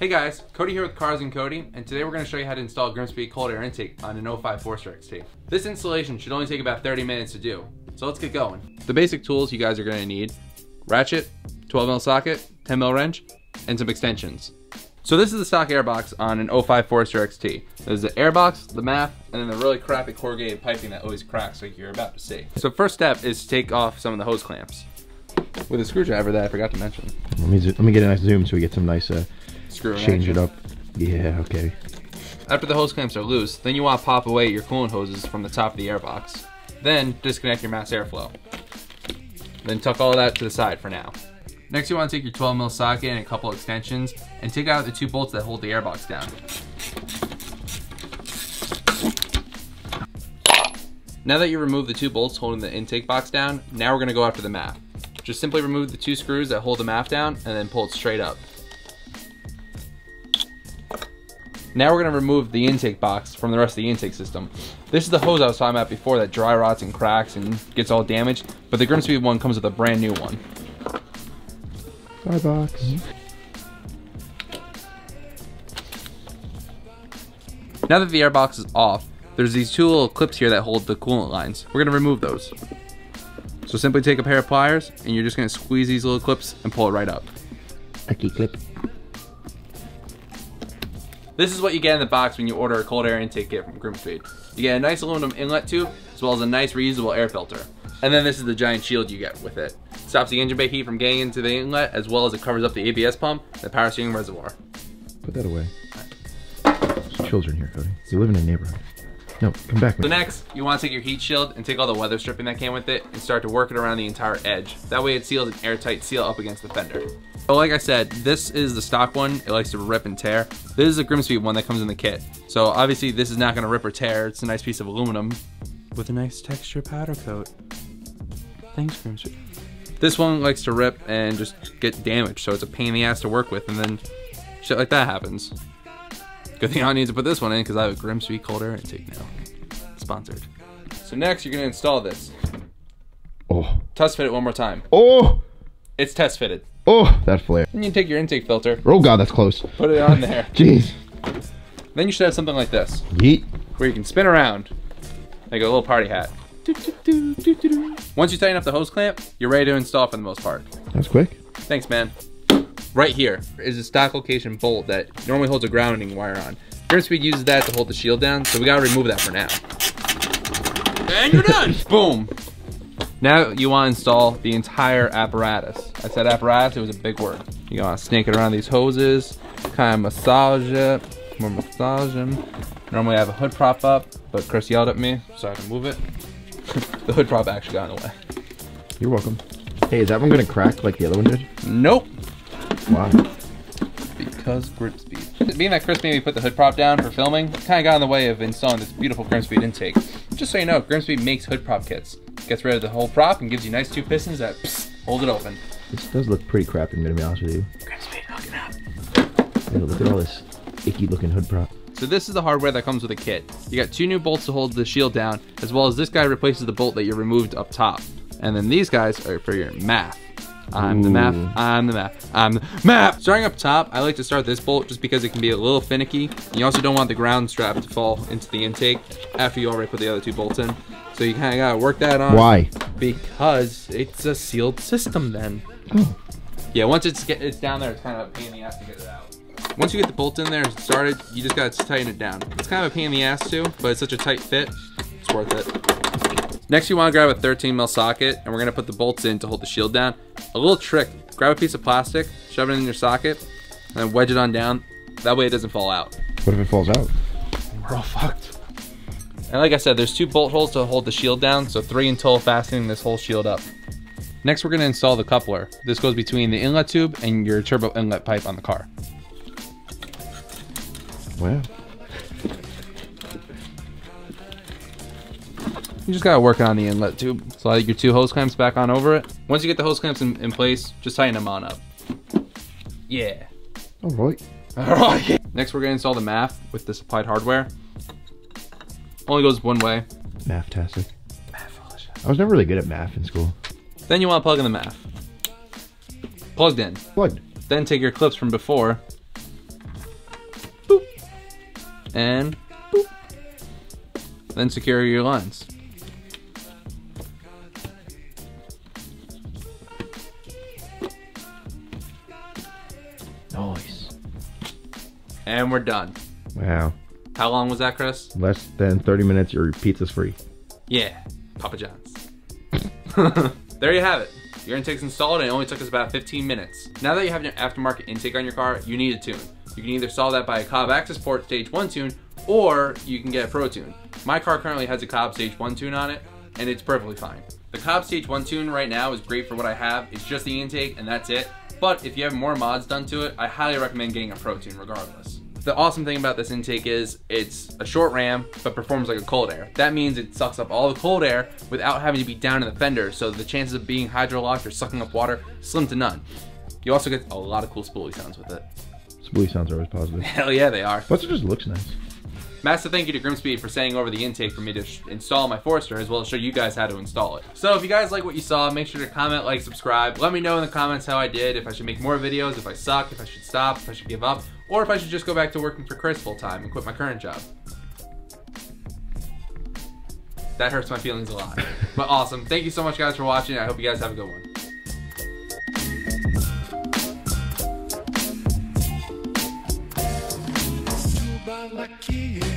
Hey guys, Cody here with Cars and Cody, and today we're going to show you how to install Grimmspeed cold air intake on an 05 Forester XT. This installation should only take about 30 minutes to do, so let's get going. The basic tools you guys are going to need: ratchet, 12mm socket, 10mm wrench, and some extensions. So this is the stock air box on an 05 Forester XT. There's the air box, the MAF, and then the really crappy corrugated piping that always cracks like you're about to see. So first step is to take off some of the hose clamps with a screwdriver that I forgot to mention. Let me get a nice zoom so we get some nice change it up. Yeah, okay. After the hose clamps are loose, then you want to pop away your coolant hoses from the top of the air box. Then disconnect your mass airflow. Then tuck all that to the side for now. Next you want to take your 12mm socket and a couple extensions and take out the two bolts that hold the air box down. Now that you remove the two bolts holding the intake box down, now we're going to go after the MAF. Just simply remove the two screws that hold the MAF down and then pull it straight up. Now we're going to remove the intake box from the rest of the intake system. This is the hose I was talking about before that dry rots and cracks and gets all damaged, but the Grimmspeed one comes with a brand new one. Dry box. Now that the air box is off, there's these two little clips here that hold the coolant lines. We're going to remove those. So simply take a pair of pliers and you're just going to squeeze these little clips and pull it right up. Lucky clip. This is what you get in the box when you order a cold air intake kit from Grimmspeed. You get a nice aluminum inlet tube, as well as a nice reusable air filter. And then this is the giant shield you get with it. It stops the engine bay heat from getting into the inlet, as well as it covers up the ABS pump and the power steering reservoir. Put that away. There's children here, Cody. You live in a neighborhood. No, come back. So next, you want to take your heat shield and take all the weather stripping that came with it and start to work it around the entire edge. That way it seals an airtight seal up against the fender. But like I said, this is the stock one. It likes to rip and tear. This is a Grimmspeed one that comes in the kit. So obviously this is not going to rip or tear. It's a nice piece of aluminum with a nice texture powder coat. Thanks, Grimmspeed. This one likes to rip and just get damaged. So it's a pain in the ass to work with, and then shit like that happens. Good thing I need to put this one in because I have a Grimmspeed cold air intake now. Sponsored. So next you're going to install this. Oh. Test fit it one more time. Oh! It's test fitted. Oh, that flare. Then you take your intake filter. Oh god, that's close. Put it on there. Jeez. Then you should have something like this. Yeet. Where you can spin around like a little party hat. Do, do, do, do, do, do. Once you tighten up the hose clamp, you're ready to install for the most part. That's quick. Thanks, man. Right here is a stock location bolt that normally holds a grounding wire on. Grimmspeed uses that to hold the shield down, so we gotta remove that for now. And you're done! Boom! Now you want to install the entire apparatus. I said apparatus, it was a big word. You want to snake it around these hoses, kind of massage it, more massage them. Normally I have a hood prop up, but Chris yelled at me, so I had to move it. The hood prop actually got in the way. You're welcome. Hey, is that one going to crack like the other one did? Nope. Wow. Because Grimmspeed. Being that Chris made me put the hood prop down for filming, kind of got in the way of installing this beautiful Grimmspeed intake. Just so you know, Grimmspeed makes hood prop kits. Gets rid of the whole prop and gives you nice two pistons that hold it open. This does look pretty crappy, I'm gonna be honest with you. Grimmspeed, look it up. Hey, look at all this icky looking hood prop. So this is the hardware that comes with the kit. You got two new bolts to hold the shield down, as well as this guy replaces the bolt that you removed up top. And then these guys are for your MAF. I'm the MAF, I'm the MAF, I'm the MAF! Starting up top, I like to start this bolt just because it can be a little finicky. And you also don't want the ground strap to fall into the intake after you already put the other two bolts in. So you kind of got to work that on. Why? Because it's a sealed system then. Oh. Yeah, once it's down there, it's kind of a pain in the ass to get it out. Once you get the bolt in there and started, you just got to tighten it down. It's kind of a pain in the ass too, but it's such a tight fit, it's worth it. Next, you want to grab a 13mm socket, and we're going to put the bolts in to hold the shield down. A little trick, grab a piece of plastic, shove it in your socket, and then wedge it on down. That way it doesn't fall out. What if it falls out? We're all fucked. And like I said, there's two bolt holes to hold the shield down, so three in total fastening this whole shield up. Next, we're going to install the coupler. This goes between the inlet tube and your turbo inlet pipe on the car. Wow. You just got to work on the inlet tube. Slide your two hose clamps back on over it. Once you get the hose clamps in place, just tighten them on up. Yeah. All right. All right. Next, we're going to install the MAF with the supplied hardware. Only goes one way. MAF-tastic. I was never really good at MAF in school. Then you want to plug in the MAF. Plugged in. Plugged. Then take your clips from before and boop, then secure your lines. Nice. And we're done. Wow. How long was that, Chris? Less than 30 minutes, your pizza's free. Yeah, Papa John's. There you have it. Your intake's installed and it only took us about 15 minutes. Now that you have your aftermarket intake on your car, you need a tune. You can either solve that by a Cobb Access Port Stage 1 tune, or you can get a Pro tune. My car currently has a Cobb Stage 1 tune on it, and it's perfectly fine. The Cobb Stage 1 tune right now is great for what I have. It's just the intake and that's it. But if you have more mods done to it, I highly recommend getting a Pro tune regardless. The awesome thing about this intake is it's a short ram, but performs like a cold air. That means it sucks up all the cold air without having to be down in the fender, so the chances of being hydrolocked or sucking up water, slim to none. You also get a lot of cool spoolie sounds with it. Spoolie sounds are always positive. Hell yeah, they are. Plus it just looks nice. Massive thank you to Grimmspeed for sending over the intake for me to install my Forester, as well as show you guys how to install it. So if you guys like what you saw, make sure to comment, like, subscribe. Let me know in the comments how I did, if I should make more videos, if I suck, if I should stop, if I should give up, or if I should just go back to working for Chris full time and quit my current job. That hurts my feelings a lot. But awesome. Thank you so much guys for watching. I hope you guys have a good one. Like you.